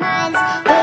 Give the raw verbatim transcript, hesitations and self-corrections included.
minds.